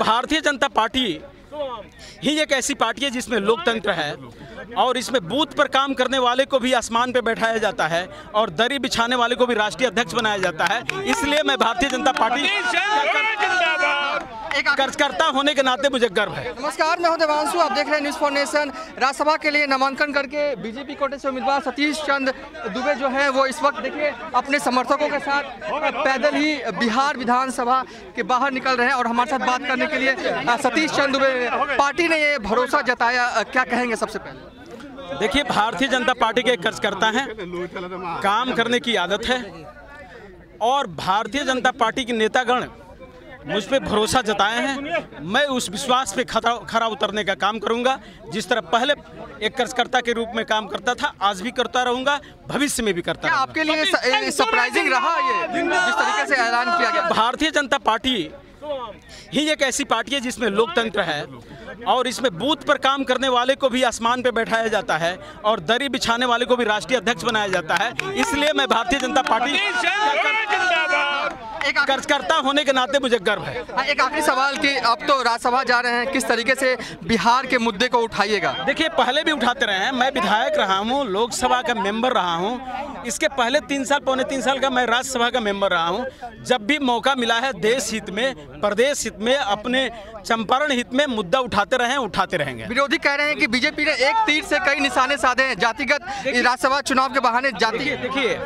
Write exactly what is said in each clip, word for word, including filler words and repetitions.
Bharatiya Janata party ही एक ऐसी party है जिसमें लोकतंत्र है और इसमें बूथ पर काम करने वाले को भी आसमान पर बैठाया जाता है और दरी बिछाने वाले को भी राष्ट्रीय अध्यक्ष बनाया जाता है। इसलिए मैं भारतीय जनता पार्टी कार्यकर्ता होने के नाते मुझे गर्व है। नमस्कार, मैं हूं देवांशु, आप देख रहे हैं न्यूज़ फॉर नेशन। राज्यसभा के लिए नामांकन करके बीजेपी कोटे से उम्मीदवार सतीश चंद्र दुबे जो है वो इस वक्त देखिए अपने समर्थकों के साथ पैदल ही बिहार विधानसभा के बाहर निकल रहे हैं और हमारे साथ बात करने के लिए सतीश चंद्र दुबे, पार्टी ने ये भरोसा जताया, क्या कहेंगे? सबसे पहले देखिए, भारतीय जनता पार्टी के कार्यकर्ता हैं, काम करने की आदत है और भारतीय जनता पार्टी के नेतागण मुझ पे भरोसा जताए हैं। मैं उस विश्वास पे खरा खरा उतरने का काम करूंगा। जिस तरह पहले एक कार्यकर्ता के रूप में काम करता था, आज भी करता रहूंगा, भविष्य में भी करता रहूंगा। आपके लिए सरप्राइजिंग रहा ये जिस तरीके से ऐलान किया गया? भारतीय जनता पार्टी ही एक ऐसी पार्टी है जिसमें लोकतंत्र है और इसमें बूथ पर काम करने वाले को भी आसमान पे बैठाया जाता है और दरी बिछाने वाले को भी राष्ट्रीय अध्यक्ष बनाया जाता है। इसलिए मैं भारतीय जनता पार्टी कार्यकर्ता होने के नाते मुझे गर्व है। एक आखिरी सवाल कि आप तो राज्यसभा जा रहे हैं, किस तरीके से बिहार के मुद्दे को उठाइएगा? देखिए, पहले भी उठाते रहे हैं, मैं विधायक रहा हूँ, लोकसभा का मेंबर रहा हूँ, इसके पहले तीन साल पौने तीन साल का मैं राज्यसभा का मेंबर रहा हूँ। जब भी मौका मिला है, देश हित में, प्रदेश हित में, अपने चंपारण हित में मुद्दा उठाते रहे हैं, उठाते रहेंगे। विरोधी कह रहे हैं कि बीजेपी ने एक तीर से कई निशाने साधे हैं, जातिगत राज्यसभा चुनाव के बहाने जाति। देखिए,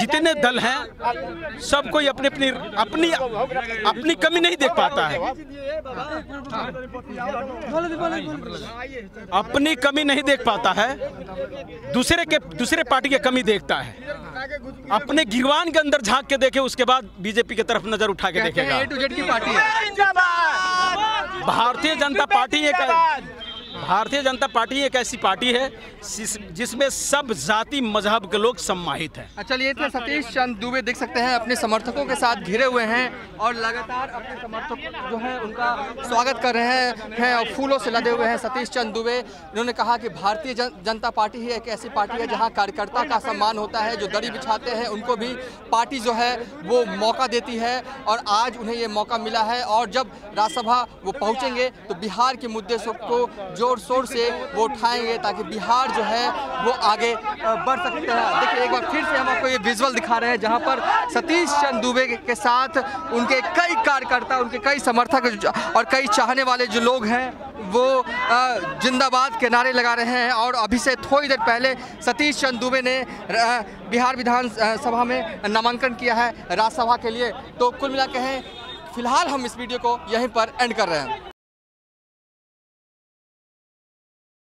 जितने दल हैं सब कोई अपने अपनी अपनी अपनी कमी नहीं देख पाता है, अपनी कमी नहीं देख पाता है, दूसरे के दूसरे पार्टी की कमी देखता है। अपने गिरवान के अंदर झांक के देखे, उसके बाद बीजेपी की तरफ नजर उठा के देखेगा। ए टू जेड की पार्टी है भारतीय जनता पार्टी। एक भारतीय जनता पार्टी एक ऐसी पार्टी है जिसमें सब जाति मजहब के लोग सम्मानित हैं। चलिए, इतने सतीश चंद्र दुबे देख सकते हैं अपने समर्थकों के साथ घिरे हुए हैं और लगातार अपने समर्थक जो हैं उनका स्वागत कर रहे हैं हैं और फूलों से लदे हुए हैं। सतीश चंद्र दुबे, इन्होंने कहा कि भारतीय जन, जनता पार्टी ही एक ऐसी पार्टी है जहाँ कार्यकर्ता का सम्मान होता है, जो दरी बिछाते हैं उनको भी पार्टी जो है वो मौका देती है और आज उन्हें ये मौका मिला है। और जब राज्यसभा वो पहुँचेंगे तो बिहार के मुद्दे सबको जोर शोर से वो उठाएंगे ताकि बिहार जो है वो आगे बढ़ सकता है। देखिए, एक बार फिर से हम आपको ये विजुअल दिखा रहे हैं जहां पर सतीश चंद्र दुबे के साथ उनके कई कार्यकर्ता, उनके कई समर्थक और कई चाहने वाले जो लोग हैं वो जिंदाबाद के नारे लगा रहे हैं। और अभी से थोड़ी देर पहले सतीश चंद्र दुबे ने बिहार विधानसभा में नामांकन किया है राज्यसभा के लिए। तो कुल मिला के हैं, फिलहाल हम इस वीडियो को यहीं पर एंड कर रहे हैं।